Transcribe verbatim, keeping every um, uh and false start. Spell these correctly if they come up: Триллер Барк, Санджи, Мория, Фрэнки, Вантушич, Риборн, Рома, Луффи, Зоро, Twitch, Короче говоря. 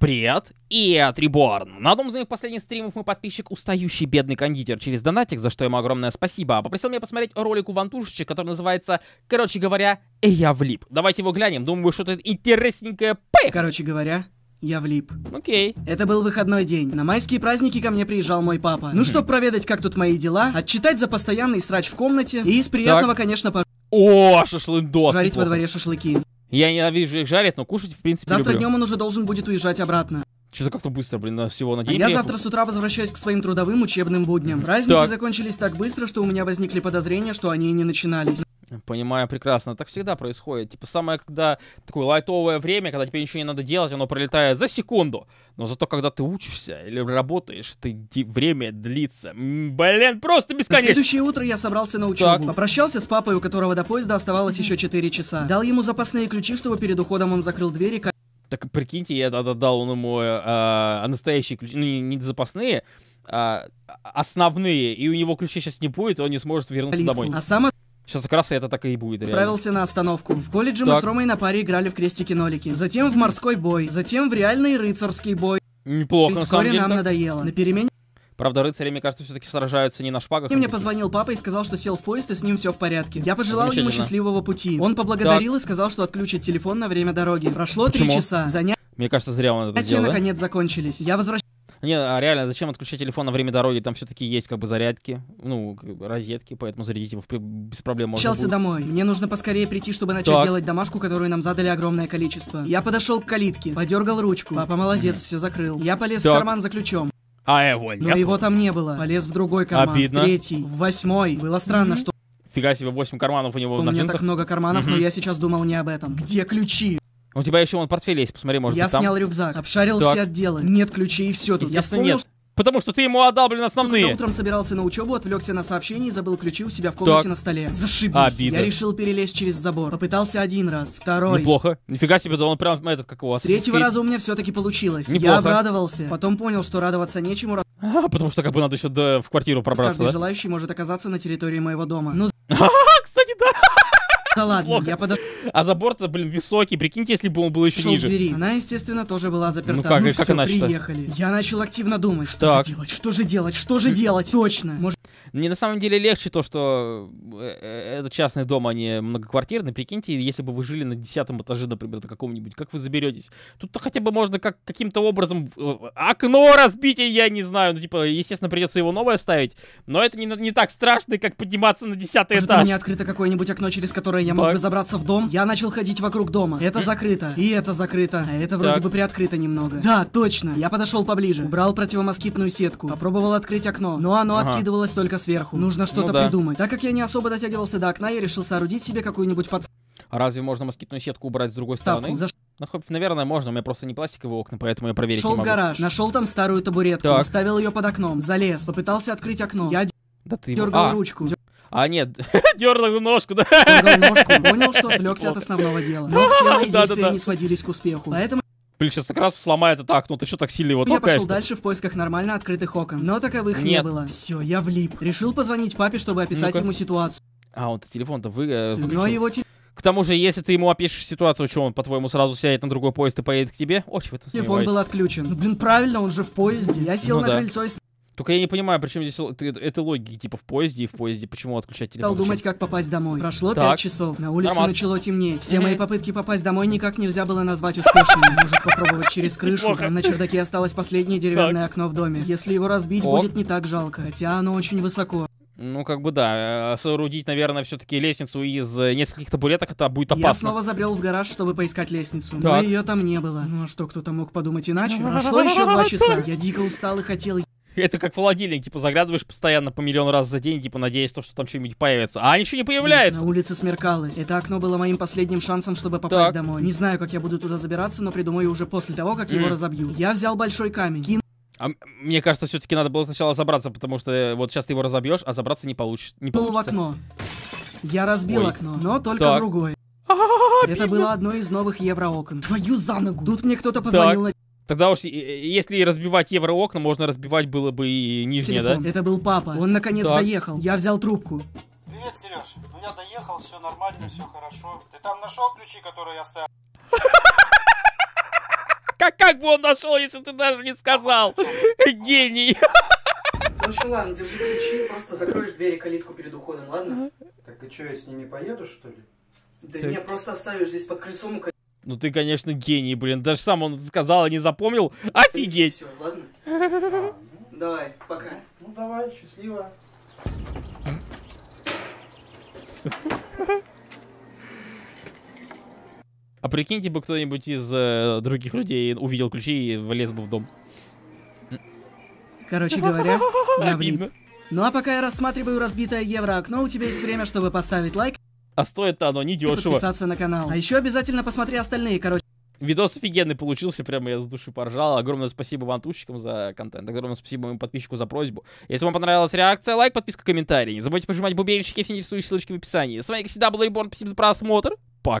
Привет, и от Риборн. На одном из моих последних стримов мой подписчик, устающий бедный кондитер, через донатик, за что ему огромное спасибо, попросил меня посмотреть ролик у Вантушича, который называется «Короче говоря, я влип». Давайте его глянем, думаю, что-то интересненькое. Поехали! Короче говоря, я влип. Окей. Это был выходной день. На майские праздники ко мне приезжал мой папа. Ну, чтобы проведать, как тут мои дела, отчитать за постоянный срач в комнате и из приятного, так. конечно, по... О, шашлындос. Жарить во дворе шашлыки. Я ненавижу их жарить, но кушать, в принципе, завтра люблю. Днем он уже должен будет уезжать обратно. Что-то как-то быстро, блин, на всего на день. А я завтра с утра возвращаюсь к своим трудовым учебным будням. Праздники так. закончились так быстро, что у меня возникли подозрения, что они и не начинались. Понимаю прекрасно, так всегда происходит. Типа самое, когда такое лайтовое время, когда тебе ничего не надо делать, оно пролетает за секунду. Но зато, когда ты учишься или работаешь, ты время длится. Блин, просто бесконечно. На следующее утро я собрался на учебу. Так. Попрощался с папой, у которого до поезда оставалось еще четыре часа. Дал ему запасные ключи, чтобы перед уходом он закрыл двери. Так прикиньте, я отдал ему э, настоящие ключи, ну не, не запасные, а основные. И у него ключи сейчас не будет, он не сможет вернуться домой. А сам... Сейчас как раз это так и будет. Отправился на остановку. В колледже так. мы с Ромой на паре играли в крестики-нолики. Затем в морской бой. Затем в реальный рыцарский бой. Неплохо, на самом деле. нам так. надоело. На перемене... Правда, рыцари, мне кажется, все-таки сражаются не на шпагах. И мне позвонил папа и сказал, что сел в поезд и с ним все в порядке. Я пожелал ему счастливого пути. Он поблагодарил так. и сказал, что отключит телефон на время дороги. Прошло три часа. Заня... Мне кажется, зря он это сделал. наконец закончились. Я возвращаюсь. Не, а реально, зачем отключать телефон на время дороги? Там все-таки есть как бы зарядки, ну, розетки, поэтому зарядить его без проблем можно. Мчался домой. Мне нужно поскорее прийти, чтобы начать так. делать домашку, которую нам задали огромное количество. Я подошел к калитке, подергал ручку. Папа молодец, все закрыл. Я полез так. в карман за ключом. А его нет. Но его там не было. Полез в другой карман. Обидно. В третий, в восьмой. Было странно, что... Фига себе, восемь карманов у него в джинсах. У меня так много карманов, но я сейчас думал не об этом. Где ключи? У тебя еще вон портфель есть, посмотри, может я быть там. Я снял рюкзак, обшарил так. все отделы, нет ключей и все тут. Я вспомнил, нет, что... потому что ты ему отдал, блин, основные. Когда утром собирался на учебу, отвлекся на сообщение и забыл ключи у себя в комнате так. на столе. Зашибись. Обида. Я решил перелезть через забор. Попытался один раз, второй. Неплохо. Нифига себе, да он прям этот, как у вас. Третьего Скейт. раза у меня все-таки получилось. Неплохо. Я обрадовался, потом понял, что радоваться нечему. А, потому что как бы надо еще до... в квартиру пробраться. Каждый да? желающий может оказаться на территории моего дома. Ну... Кстати, да. Да ладно, я подошел. А забор-то, блин, высокий. Прикиньте, если бы он был еще ниже. Двери. Она, естественно, тоже была заперта. Ну как, ну, как все, приехали. Я начал активно думать, что так. же делать, что же делать, что же делать. Точно. Может... Мне на самом деле легче то, что это частный дом, а не многоквартирный. Прикиньте, если бы вы жили на десятом этаже, например, на каком-нибудь, как вы заберетесь? Тут-то хотя бы можно как каким-то образом окно разбить, я не знаю. Ну, типа, естественно, придется его новое ставить. Но это не, не так страшно, как подниматься на десятый этаж. У меня открыто какое-нибудь окно, через которое я мог бы забраться в дом. Я начал ходить вокруг дома. Это закрыто. И это закрыто. А это вроде так. бы приоткрыто немного. Да, точно. Я подошел поближе. Убрал противомоскитную сетку. Попробовал открыть окно. Но оно ага. откидывалось только сверху. Нужно что-то ну, да. придумать. Так как я не особо дотягивался до окна, я решил соорудить себе какую-нибудь подставку. А разве можно москитную сетку убрать с другой стороны? За... Ну, хоть, наверное, можно. У меня просто не пластиковые окна, поэтому я проверить не могу. Шел в гараж. Нашел там старую табуретку. Поставил ее под окном. Залез. Попытался открыть окно. Я да ты... дергал а. ручку. А, нет, дернул ножку, да? Дернул ножку, понял, что отвлекся от основного дела. Но все мои действия не сводились к успеху. Поэтому... Блин, сейчас как раз сломает это окно, ты что так сильно его толкаешь? Я пошел дальше в поисках нормально открытых окон, но таковых не было. Все, я влип. Решил позвонить папе, чтобы описать ему ситуацию. А, он-то телефон-то выключил. К тому же, если ты ему опишешь ситуацию, что он, по-твоему, сразу сядет на другой поезд и поедет к тебе? Очень в этом сомневаюсь. Телефон был отключен. Ну, блин, правильно, он же в поезде. Я сел на крыльцо и... Только я не понимаю, при чем здесь это логики, типа в поезде и в поезде, почему отключать телефон? Стал думать, как попасть домой. Прошло пять часов, на улице Нормас. начало темнеть. Все мои попытки попасть домой никак нельзя было назвать успешными. Может попробовать через крышу, там на чердаке осталось последнее деревянное окно в доме. Если его разбить, О. будет не так жалко, хотя оно очень высоко. Ну, как бы да, соорудить, наверное, все-таки лестницу из нескольких табуреток, это будет опасно. Я снова забрел в гараж, чтобы поискать лестницу, так. но ее там не было. Ну а что, кто-то мог подумать иначе? Прошло еще два часа, я дико устал и хотел... Это как в холодильник, типа заглядываешь постоянно по миллион раз за день, типа надеясь, то, что там что-нибудь появится. А ничего не появляется. На улице смеркалось. Это окно было моим последним шансом, чтобы попасть так. домой. Не знаю, как я буду туда забираться, но придумаю уже после того, как mm. его разобью. Я взял большой камень. Кин... А, мне кажется, все-таки надо было сначала забраться, потому что вот сейчас ты его разобьешь, а забраться не получишь. Не получится. В окно. Я разбил Ой. окно, но только так. другое. Это было одно из новых евроокон. Твою за ногу. Тут мне кто-то позвонил на... Тогда уж, если разбивать евроокна, можно разбивать было бы и нижнее, Телефон. да? Это был папа. Он наконец так. доехал. Я взял трубку. Привет, Сереж. Ну я доехал, все нормально, все хорошо. Ты там нашел ключи, которые я оставил? как, как бы он нашел, если ты даже не сказал? Гений. Ну что, ладно, держи ключи, просто закроешь дверь и калитку перед уходом, ладно? Так и что, я с ними поеду, что ли? Да ты... не, просто оставишь здесь под крыльцом. Ну ты, конечно, гений, блин. Даже сам он сказал, а не запомнил. Офигеть! Все, ладно? А, ну... Давай, пока. Ну давай, счастливо. А прикиньте бы, кто-нибудь из э, других людей увидел ключи и влез бы в дом. Короче говоря, я блин. Ну а пока я рассматриваю разбитое евро-окно, у тебя есть время, чтобы поставить лайк. А стоит-то оно недешево. Подписаться на канал. А еще обязательно посмотри остальные, короче. Видос офигенный получился, прямо я с души поржал. Огромное спасибо Вантушичкам за контент. Огромное спасибо моему подписчику за просьбу. Если вам понравилась реакция, лайк, подписка, комментарий. Не забудьте пожимать бубенчики, все интересующие ссылочки в описании. С вами, как всегда, был Риборн. Спасибо за просмотр. Пока.